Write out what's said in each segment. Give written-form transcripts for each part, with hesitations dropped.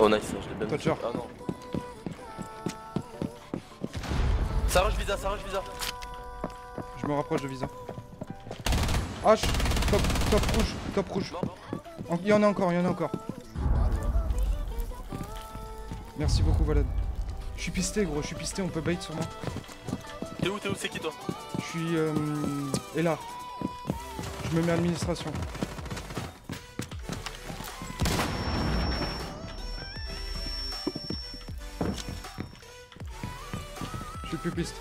Oh nice, je l'ai bien tué. Ah non. Ça rush visa, ça rush visa. Je me rapproche de visa. H, top, top rouge, top rouge. Il y en a encore, il y en a encore. Merci beaucoup Valade. Je suis pisté gros, je suis pisté, on peut bait sur moi. T'es où, c'est qui toi? Je suis et là. Je me mets à l'administration. Je suis plus piste.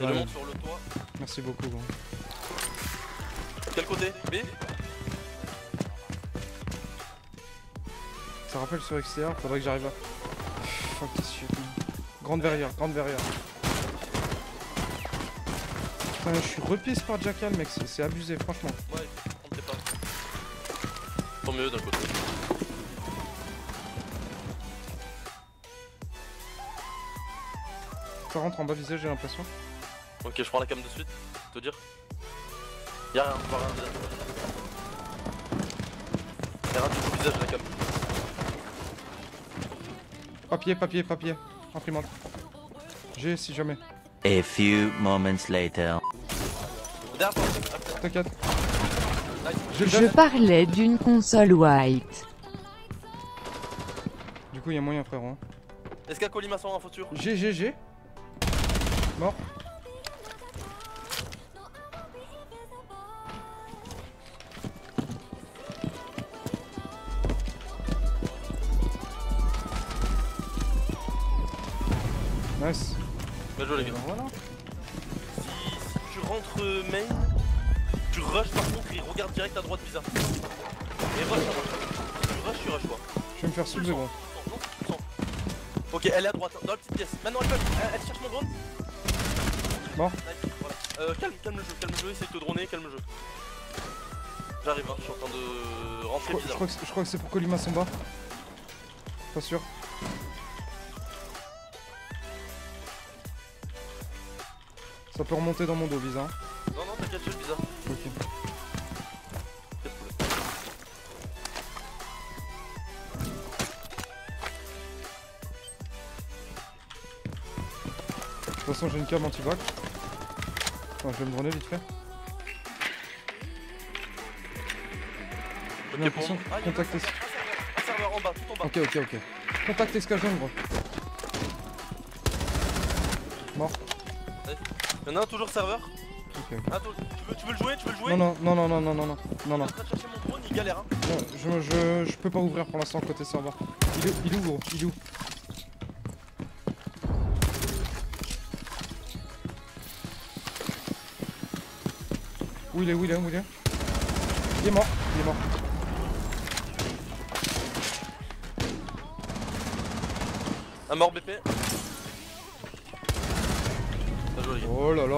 Il y a le monde sur le toit. Merci beaucoup gros. Quel côté? B? Ça rappelle sur XTR, faudrait que j'arrive à... Fuck, qu'est-ce que je... Grande verrière, grande verrière. Putain, je suis repisse par Jackal, mec, c'est abusé, franchement. Ouais, on ne pas. Tant mieux d'un côté. Ça rentre en bas visé, j'ai l'impression. Ok, je prends la cam de suite, te dire. Y'a rien, on va rien. Y'a rien du visage de la cam. Papier, papier, papier, imprimante. J'ai si jamais. A few moments later. T'inquiète. Je parlais d'une console white. Du coup, il y a moyen, frérot. Est-ce qu'à Colima sont en fouture? GGG. Mort. Nice. Bien joué les gars. Voilà. Si tu rentres main, tu rushes par contre et regarde direct à droite bizarre. Et rush à droite. Tu rushes quoi. Je vais me faire soulever gros. Ok, elle est à droite, dans la petite pièce. Maintenant elle peut, elle cherche mon drone. Bon. Nice, voilà. Calme le jeu, essaye de te droner, calme le jeu. J'arrive hein, je suis en train de rentrer bizarre. Je crois que c'est pour Colima s'en bat. Pas sûr. Ça peut remonter dans mon dos, Visa. Non, non, t'inquiète, je suis Visa. Ok. De toute façon, j'ai une cam anti-bac. Enfin, je vais me droner vite fait. J'ai l'impression que contacter... Un serveur en bas, tout en bas. Ok, ok, ok. Contacte Escajon, gros. Mort. Y'en a un toujours serveur. Ok. Attends, tu veux le jouer? Non. Il est en train de chercher mon drone, il galère hein. Non, je peux pas ouvrir pour l'instant côté serveur. Il est où gros? Il est où? Où il est? Il est mort. Un mort BP. Oh là là.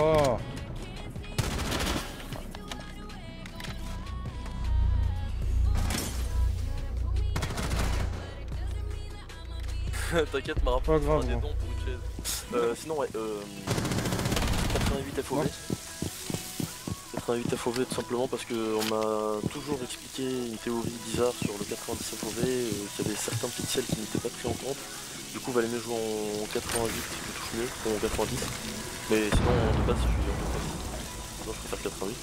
T'inquiète ma rapport, on des dons pour une chaise. Sinon ouais 88 FOV. Ouais. 88 FOV tout simplement parce que on m'a toujours expliqué une théorie bizarre sur le 90 FOV, qu'il y avait certains pixels qui n'étaient pas pris en compte. Du coup valait mieux jouer en 88 qui touche mieux qu'en 90. Mais sinon on passe, je préfère 88.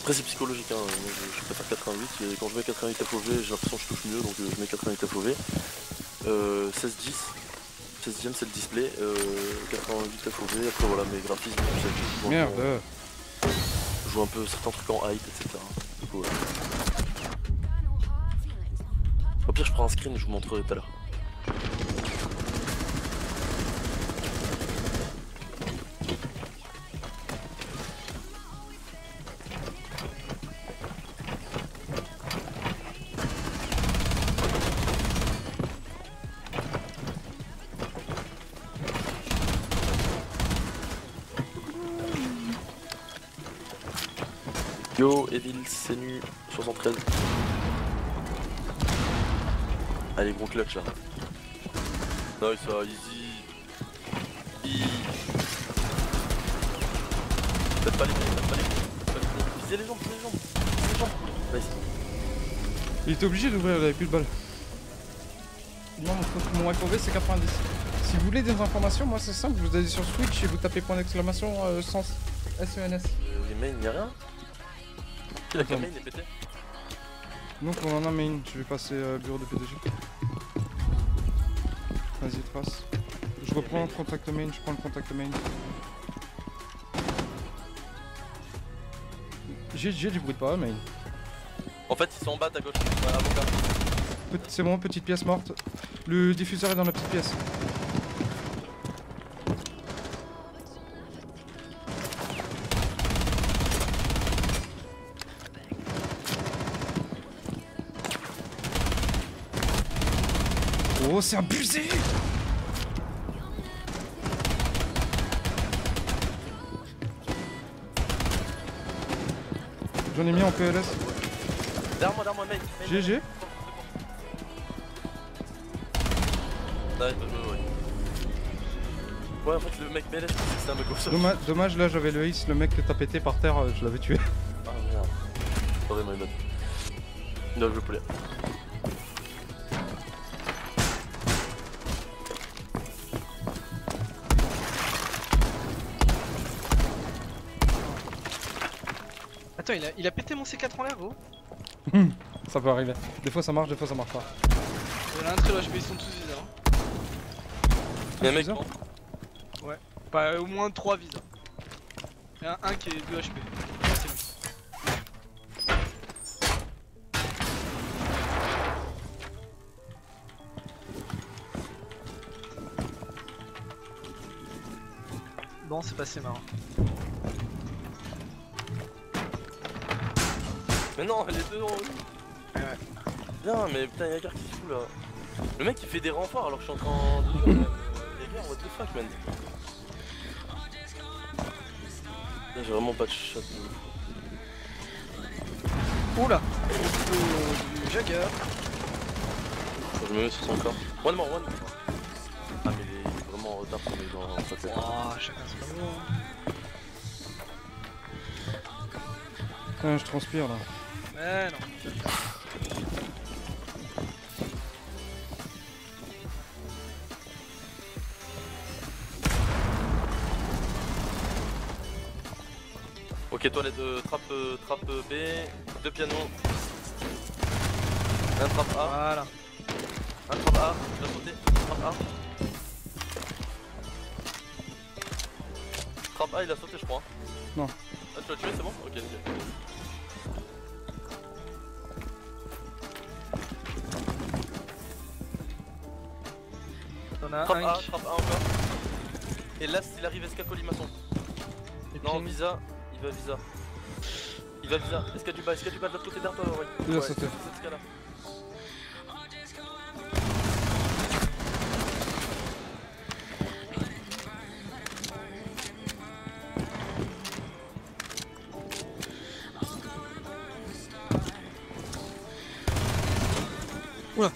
Après c'est psychologique hein, moi je préfère 88 et quand je mets 88 FOV j'ai l'impression que je touche mieux donc je mets 88 FOV. 16-10 c'est le display, 88 FOV, après voilà mes graphismes, je merde. Je joue un peu certains trucs en height etc. Du coup voilà. Au pire je prends un screen et je vous montrerai tout à l'heure. Yo, Evil, Senu, 73. Allez, gros clutch là. Nice, ça, easy. Faites pas les coups, visez les jambes, nice. Il était obligé d'ouvrir, il avait plus de balles. Moi mon FOV c'est 90. Si vous voulez des informations, moi c'est simple, vous allez sur Twitch et vous tapez point d'exclamation sans SENS. Les mains il n'y a rien. Il a qu'un main, il est pété. Donc on en a main, je vais passer bureau de PDG. Vas-y trace. Je reprends le contact main, je prends le contact main. J'ai du bruit de pas main. En fait ils sont en bas à gauche, avocat. C'est bon, petite pièce morte. Le diffuseur est dans la petite pièce. Oh c'est abusé. J'en ai mis en PLS. Derrière moi, mec. GG. Ouais, en fait le mec PLS c'est un mec au sol. Dommage, là j'avais le ace, le mec que t'as pété par terre, je l'avais tué. Ah merde. Attendez, my bad. Non, je voulais. Attends, il a pété mon C4 en l'air, gros. Ça peut arriver. Des fois ça marche, des fois ça marche pas. Il y en a un très HP, ils sont tous viseurs. Il y a un mec viseur ? Ouais. Pas au moins 3 viseurs. Il y en a un qui est 2 HP. Bon, c'est passé marrant. Mais non, les deux en haut. Ouais. Bien, mais putain, y'a quelqu'un qui se fout là. Le mec il fait des renforts alors que je suis en train de. Y'a what the fuck, man. Là, j'ai vraiment pas de shot. Oula, du Jagger. Je me mets sur son corps. One more, one more. Ah, mais il est vraiment en retard pour les gens en fait. Oh, chacun se fait. Putain, je transpire là. Mais non. Ok, toilette de trappe B, deux pianos, un trappe A, voilà. Un trappe A, je dois sauter, trappe A. Trappe A il a sauté je crois. Non. Ah tu l'as tué c'est bon? Ok nickel. Trappe A encore. Et là il arrive esca colimaçon. Non visa, il va visa. Il va visa, esca du bas de l'autre côté d'Arthur, ouais. Il a sauté. C'est esca là. Oula.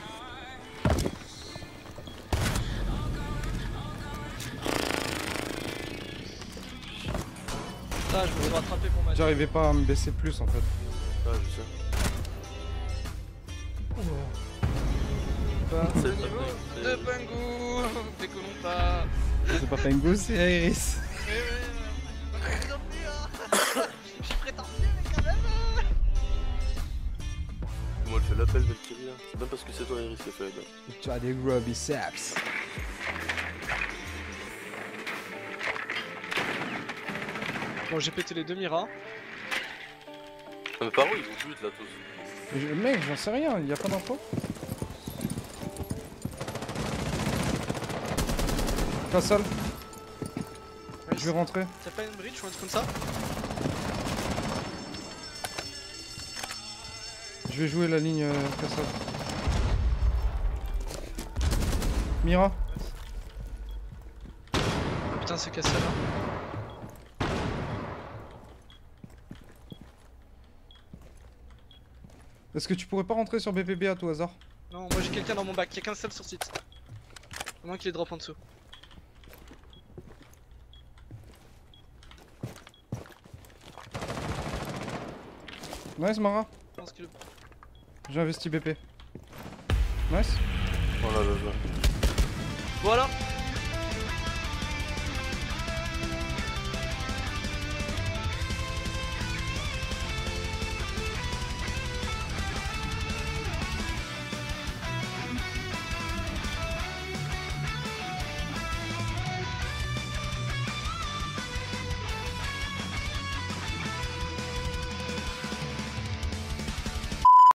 Ah, je voulais rattraper pour ma... J'arrivais pas à me baisser plus en fait. Ah, je sais. Oh. Bah, c'est le niveau de Pangou. Déconnons pas. C'est pas Pangou, c'est Iris. Mais oui, mais... Hein. J'ai prétendu, mais quand même. Moi, je fais l'appel Valkyrie là. C'est pas parce que c'est toi, Iris, c'est pas là. Tu as des gros biceps. Bon, j'ai pété les deux miras. Mais par où ils vont but là tous? Mec j'en sais rien, il n'y a pas d'info. La salle. Oui. Je vais rentrer. T'as pas une bridge ou un truc comme ça? Je vais jouer la ligne Cassal. Mira. Oh, putain c'est Cassal hein. Est-ce que tu pourrais pas rentrer sur BPB à tout hasard? Non, moi j'ai quelqu'un dans mon bac, il y a qu'un seul sur site. À moins qu'il les drop en dessous. Nice Mara. J'investis BP. Nice. Oh là là là. Voilà.